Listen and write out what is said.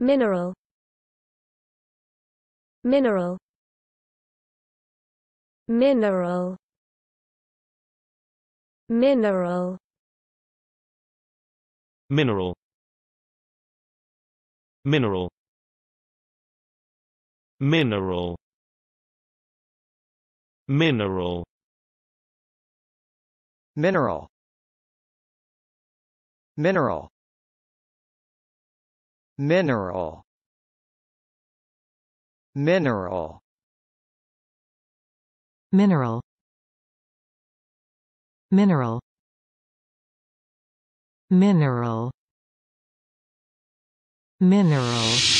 mineral, mineral, mineral, mineral, mineral, mineral, mineral, mineral, mineral, mineral, mineral, mineral, mineral, mineral, mineral, mineral.